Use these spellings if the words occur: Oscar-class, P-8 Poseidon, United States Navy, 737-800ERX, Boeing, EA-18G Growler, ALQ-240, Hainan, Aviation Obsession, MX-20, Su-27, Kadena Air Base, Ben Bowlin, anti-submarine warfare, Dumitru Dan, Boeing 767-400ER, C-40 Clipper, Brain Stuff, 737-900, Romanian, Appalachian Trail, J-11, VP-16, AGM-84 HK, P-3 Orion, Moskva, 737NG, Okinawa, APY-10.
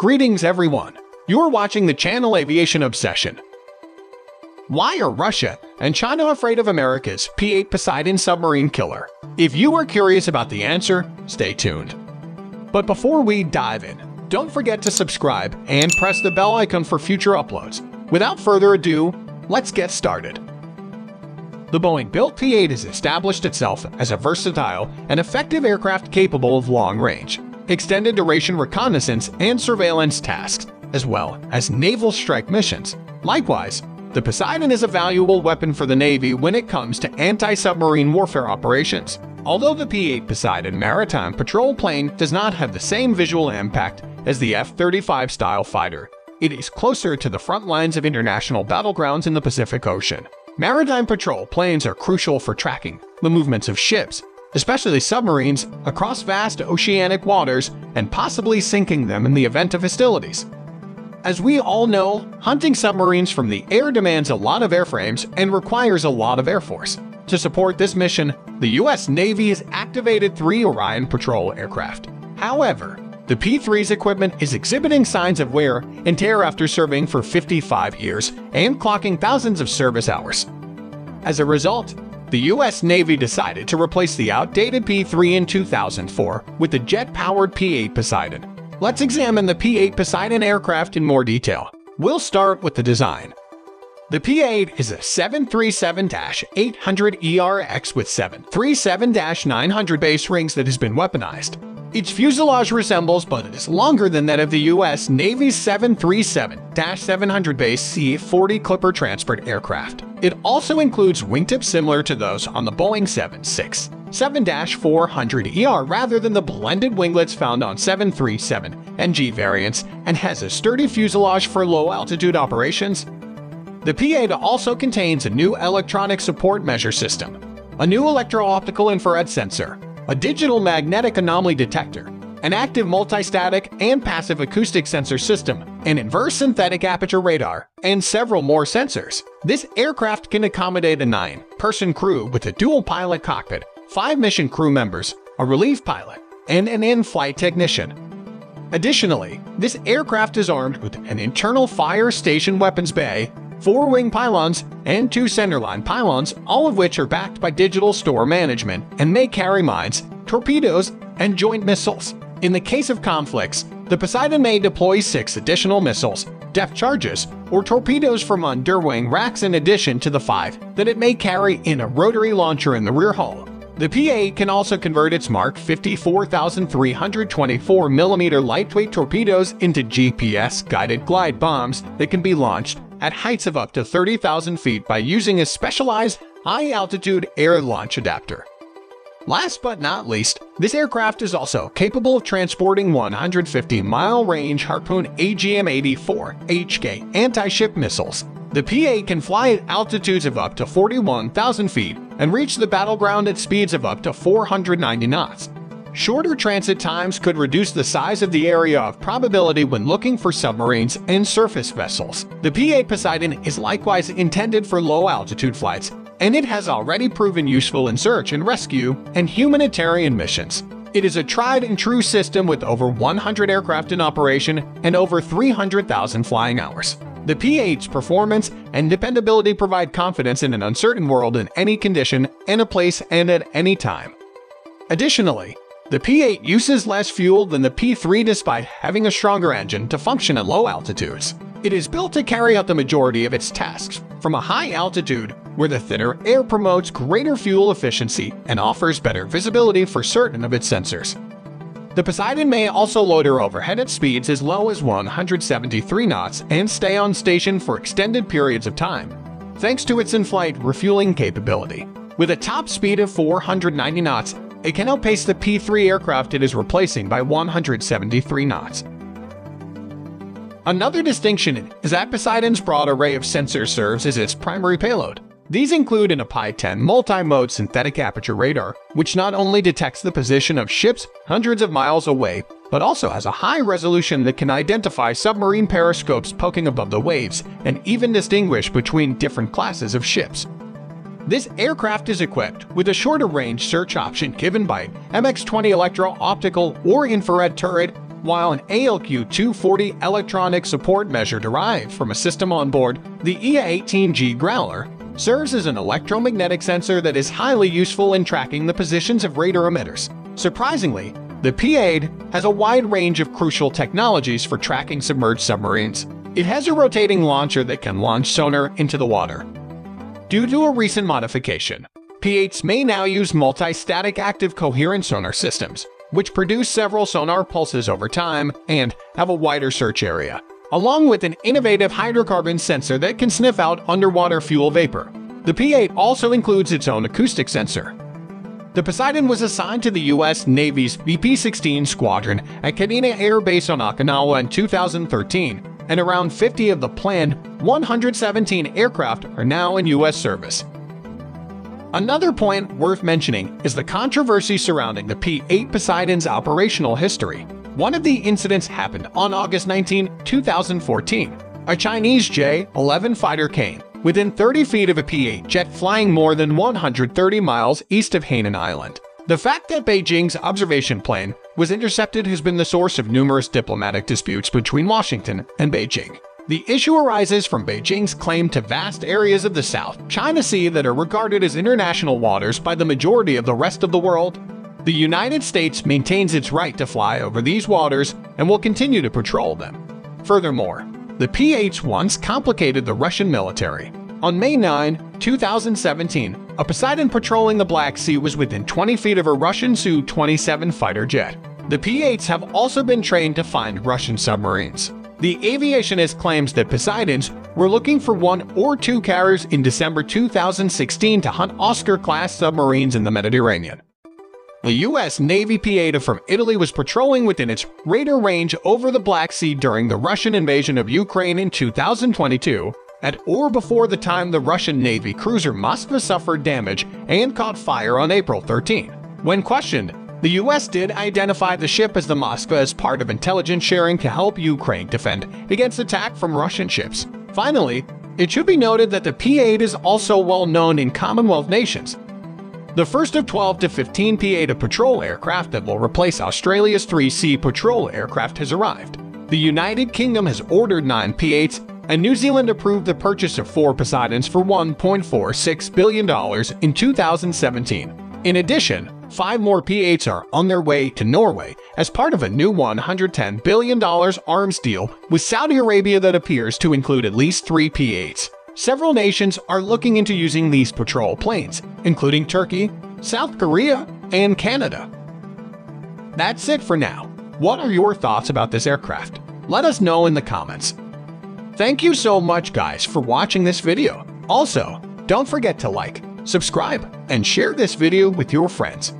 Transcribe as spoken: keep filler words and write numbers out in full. Greetings everyone, you're watching the channel Aviation Obsession. Why are Russia and China afraid of America's P eight Poseidon submarine killer? If you are curious about the answer, stay tuned. But before we dive in, don't forget to subscribe and press the bell icon for future uploads. Without further ado, let's get started. The Boeing-built P eight has established itself as a versatile and effective aircraft capable of long-range, extended-duration reconnaissance and surveillance tasks, as well as naval strike missions. Likewise, the Poseidon is a valuable weapon for the Navy when it comes to anti-submarine warfare operations. Although the P eight Poseidon maritime patrol plane does not have the same visual impact as the F thirty-five-style fighter, it is closer to the front lines of international battlegrounds in the Pacific Ocean. Maritime patrol planes are crucial for tracking the movements of ships, especially submarines, across vast oceanic waters and possibly sinking them in the event of hostilities. As we all know, hunting submarines from the air demands a lot of airframes and requires a lot of air force. To support this mission, the U S Navy has activated three Orion patrol aircraft. However, the P three's equipment is exhibiting signs of wear and tear after serving for fifty-five years and clocking thousands of service hours. As a result, the U S Navy decided to replace the outdated P three in two thousand four with the jet-powered P eight Poseidon. Let's examine the P eight Poseidon aircraft in more detail. We'll start with the design. The P eight is a seven thirty-seven eight hundred E R X with seven thirty-seven nine hundred base rings that has been weaponized. Its fuselage resembles, but it is longer than that of the U S Navy's seven thirty-seven seven hundred base C forty Clipper transport aircraft. It also includes wingtips similar to those on the Boeing seven sixty-seven four hundred E R rather than the blended winglets found on seven thirty-seven N G variants, and has a sturdy fuselage for low-altitude operations. The P eight also contains a new electronic support measure system, a new electro-optical infrared sensor, a digital magnetic anomaly detector, an active multistatic and passive acoustic sensor system, an inverse synthetic aperture radar, and several more sensors. This aircraft can accommodate a nine-person crew with a dual-pilot cockpit, five mission crew members, a relief pilot, and an in-flight technician. Additionally, this aircraft is armed with an internal fire station weapons bay, four wing pylons, and two centerline pylons, all of which are backed by digital store management and may carry mines, torpedoes, and joint missiles. In the case of conflicts, the Poseidon may deploy six additional missiles, depth charges, or torpedoes from underwing racks in addition to the five that it may carry in a rotary launcher in the rear hull. The P eight can also convert its marked fifty-four thousand three hundred twenty-four millimeter lightweight torpedoes into G P S-guided glide bombs that can be launched at heights of up to thirty thousand feet by using a specialized high-altitude air launch adapter. Last but not least, this aircraft is also capable of transporting one hundred fifty mile range Harpoon A G M eighty-four H K anti-ship missiles. The P eight can fly at altitudes of up to forty-one thousand feet and reach the battleground at speeds of up to four hundred ninety knots. Shorter transit times could reduce the size of the area of probability when looking for submarines and surface vessels. The P eight Poseidon is likewise intended for low-altitude flights, and it has already proven useful in search and rescue and humanitarian missions. It is a tried-and-true system with over one hundred aircraft in operation and over three hundred thousand flying hours. The P eight's performance and dependability provide confidence in an uncertain world in any condition, any place, and at any time. Additionally, the P eight uses less fuel than the P three despite having a stronger engine to function at low altitudes. It is built to carry out the majority of its tasks from a high altitude, where the thinner air promotes greater fuel efficiency and offers better visibility for certain of its sensors. The Poseidon may also loiter overhead at speeds as low as one hundred seventy-three knots and stay on station for extended periods of time, thanks to its in-flight refueling capability. With a top speed of four hundred ninety knots, it can outpace the P three aircraft it is replacing by one hundred seventy-three knots. Another distinction is that Poseidon's broad array of sensors serves as its primary payload. These include an A P Y ten multi-mode synthetic aperture radar, which not only detects the position of ships hundreds of miles away, but also has a high resolution that can identify submarine periscopes poking above the waves and even distinguish between different classes of ships. This aircraft is equipped with a shorter range search option given by M X twenty electro-optical or infrared turret while an A L Q two forty electronic support measure derived from a system on board the E A eighteen G Growler serves as an electromagnetic sensor that is highly useful in tracking the positions of radar emitters. Surprisingly, the P eight has a wide range of crucial technologies for tracking submerged submarines. It has a rotating launcher that can launch sonar into the water. Due to a recent modification, P eights may now use multi-static active coherent sonar systems, which produce several sonar pulses over time and have a wider search area, along with an innovative hydrocarbon sensor that can sniff out underwater fuel vapor. The P eight also includes its own acoustic sensor. The Poseidon was assigned to the U S Navy's V P sixteen squadron at Kadena Air Base on Okinawa in two thousand thirteen, and around fifty of the planned one hundred seventeen aircraft are now in U S service. Another point worth mentioning is the controversy surrounding the P eight Poseidon's operational history. One of the incidents happened on August nineteenth two thousand fourteen. A Chinese J eleven fighter came within thirty feet of a P eight jet flying more than one hundred thirty miles east of Hainan Island. The fact that Beijing's observation plane was intercepted has been the source of numerous diplomatic disputes between Washington and Beijing. The issue arises from Beijing's claim to vast areas of the South China Sea that are regarded as international waters by the majority of the rest of the world. The United States maintains its right to fly over these waters and will continue to patrol them. Furthermore, the P eights once complicated the Russian military. On May ninth two thousand seventeen, a Poseidon patrolling the Black Sea was within twenty feet of a Russian S U twenty-seven fighter jet. The P eights have also been trained to find Russian submarines. The aviationist claims that Poseidons were looking for one or two carriers in December two thousand sixteen to hunt Oscar-class submarines in the Mediterranean. The U S Navy P eight from Italy was patrolling within its radar range over the Black Sea during the Russian invasion of Ukraine in two thousand twenty-two, at or before the time the Russian Navy cruiser Moskva suffered damage and caught fire on April thirteenth. When questioned, the U S did identify the ship as the Moskva as part of intelligence sharing to help Ukraine defend against attack from Russian ships. Finally, it should be noted that the P eight is also well known in Commonwealth nations. The first of twelve to fifteen P eight patrol aircraft that will replace Australia's three C patrol aircraft has arrived. The United Kingdom has ordered nine P eights, and New Zealand approved the purchase of four Poseidons for one point four six billion dollars in two thousand seventeen. In addition, five more P eights are on their way to Norway as part of a new one hundred ten billion dollars arms deal with Saudi Arabia that appears to include at least three P eights. Several nations are looking into using these patrol planes, including Turkey, South Korea, and Canada. That's it for now. What are your thoughts about this aircraft? Let us know in the comments. Thank you so much, guys, for watching this video. Also, don't forget to like, subscribe, and share this video with your friends.